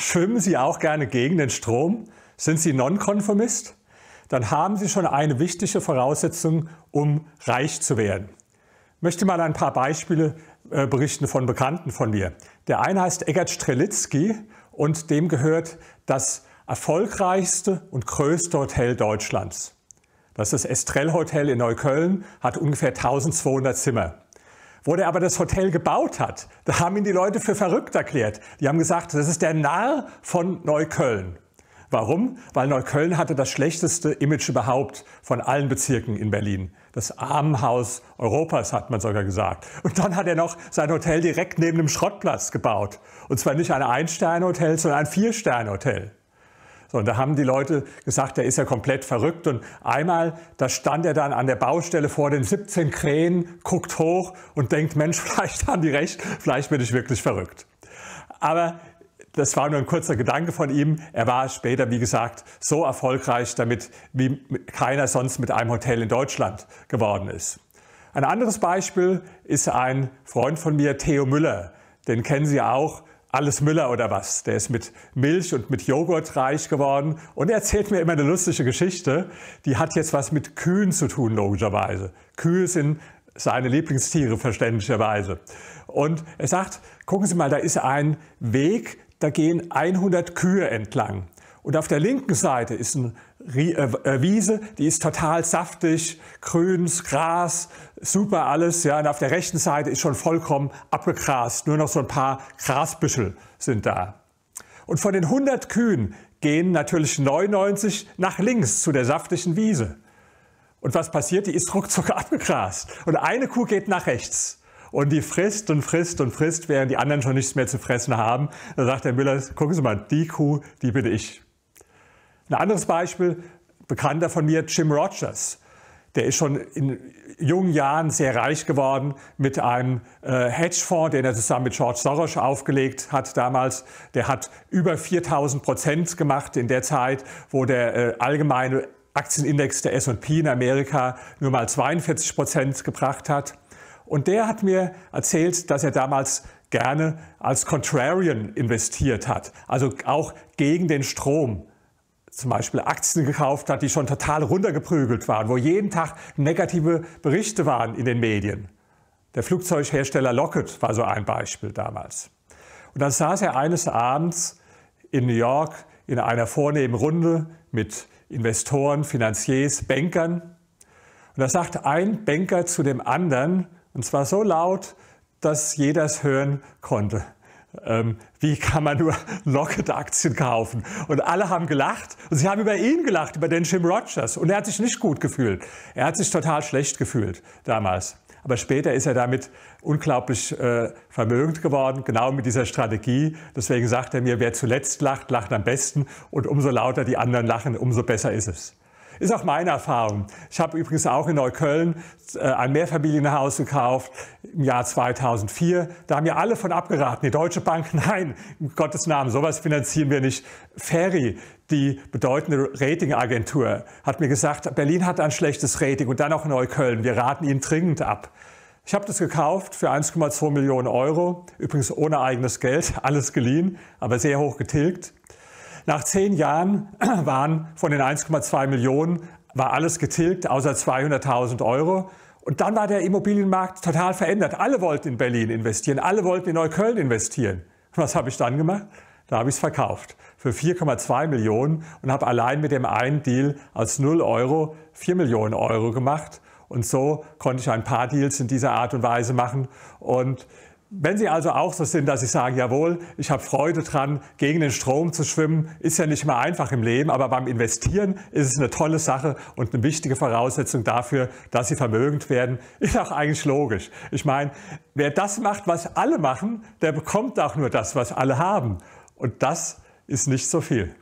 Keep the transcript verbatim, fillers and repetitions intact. Schwimmen Sie auch gerne gegen den Strom? Sind Sie Nonkonformist? Dann haben Sie schon eine wichtige Voraussetzung, um reich zu werden. Ich möchte mal ein paar Beispiele äh, berichten von Bekannten von mir. Der eine heißt Egbert Strelitzky und dem gehört das erfolgreichste und größte Hotel Deutschlands. Das ist das Estrel Hotel in Neukölln, hat ungefähr tausendzweihundert Zimmer. Wo der aber das Hotel gebaut hat, da haben ihn die Leute für verrückt erklärt. Die haben gesagt, das ist der Narr von Neukölln. Warum? Weil Neukölln hatte das schlechteste Image überhaupt von allen Bezirken in Berlin. Das Armenhaus Europas, hat man sogar gesagt. Und dann hat er noch sein Hotel direkt neben dem Schrottplatz gebaut. Und zwar nicht ein Ein-Sterne-Hotel, sondern ein Vier-Sterne-Hotel. So, und da haben die Leute gesagt, der ist ja komplett verrückt. Und einmal, da stand er dann an der Baustelle vor den siebzehn Krähen, guckt hoch und denkt, Mensch, vielleicht haben die recht, vielleicht bin ich wirklich verrückt. Aber das war nur ein kurzer Gedanke von ihm. Er war später, wie gesagt, so erfolgreich damit, wie keiner sonst mit einem Hotel in Deutschland geworden ist. Ein anderes Beispiel ist ein Freund von mir, Theo Müller. Den kennen Sie auch. Alles Müller oder was? Der ist mit Milch und mit Joghurt reich geworden und er erzählt mir immer eine lustige Geschichte. Die hat jetzt was mit Kühen zu tun, logischerweise. Kühe sind seine Lieblingstiere, verständlicherweise. Und er sagt, gucken Sie mal, da ist ein Weg, da gehen hundert Kühe entlang. Und auf der linken Seite ist eine Wiese, die ist total saftig, grünes Gras, super alles. Ja. Und auf der rechten Seite ist schon vollkommen abgegrast, nur noch so ein paar Grasbüschel sind da. Und von den hundert Kühen gehen natürlich neunundneunzig nach links zu der saftigen Wiese. Und was passiert? Die ist ruckzuck abgegrast. Und eine Kuh geht nach rechts. Und die frisst und frisst und frisst, während die anderen schon nichts mehr zu fressen haben. Da sagt der Müller, gucken Sie mal, die Kuh, die bin ich. Ein anderes Beispiel, Bekannter von mir, Jim Rogers. Der ist schon in jungen Jahren sehr reich geworden mit einem äh, Hedgefonds, den er zusammen mit George Soros aufgelegt hat damals. Der hat über viertausend Prozent gemacht in der Zeit, wo der äh, allgemeine Aktienindex der S und P in Amerika nur mal zweiundvierzig Prozent gebracht hat. Und der hat mir erzählt, dass er damals gerne als Contrarian investiert hat, also auch gegen den Strom. Zum Beispiel Aktien gekauft hat, die schon total runtergeprügelt waren, wo jeden Tag negative Berichte waren in den Medien. Der Flugzeughersteller Lockheed war so ein Beispiel damals. Und dann saß er eines Abends in New York in einer vornehmen Runde mit Investoren, Finanziers, Bankern. Und da sagt ein Banker zu dem anderen, und zwar so laut, dass jeder es hören konnte: Ähm, wie kann man nur Lockheed-Aktien kaufen? Und alle haben gelacht und sie haben über ihn gelacht, über den Jim Rogers. Und er hat sich nicht gut gefühlt. Er hat sich total schlecht gefühlt damals. Aber später ist er damit unglaublich äh, vermögend geworden, genau mit dieser Strategie. Deswegen sagt er mir, wer zuletzt lacht, lacht am besten. Und umso lauter die anderen lachen, umso besser ist es. Ist auch meine Erfahrung. Ich habe übrigens auch in Neukölln ein Mehrfamilienhaus gekauft im Jahr zweitausendvier. Da haben ja alle von abgeraten. Die Deutsche Bank, nein, um Gottes Namen, sowas finanzieren wir nicht. Ferry, die bedeutende Ratingagentur, hat mir gesagt, Berlin hat ein schlechtes Rating und dann auch Neukölln. Wir raten Ihnen dringend ab. Ich habe das gekauft für eins Komma zwei Millionen Euro. Übrigens ohne eigenes Geld, alles geliehen, aber sehr hoch getilgt. Nach zehn Jahren waren von den eins Komma zwei Millionen war alles getilgt, außer zweihunderttausend Euro. Und dann war der Immobilienmarkt total verändert. Alle wollten in Berlin investieren, alle wollten in Neukölln investieren. Und was habe ich dann gemacht? Da habe ich es verkauft für vier Komma zwei Millionen und habe allein mit dem einen Deal aus null Euro vier Millionen Euro gemacht. Und so konnte ich ein paar Deals in dieser Art und Weise machen. Und wenn Sie also auch so sind, dass Sie sagen, jawohl, ich habe Freude dran, gegen den Strom zu schwimmen, ist ja nicht mal einfach im Leben, aber beim Investieren ist es eine tolle Sache und eine wichtige Voraussetzung dafür, dass Sie vermögend werden, ist auch eigentlich logisch. Ich meine, wer das macht, was alle machen, der bekommt auch nur das, was alle haben. Und das ist nicht so viel.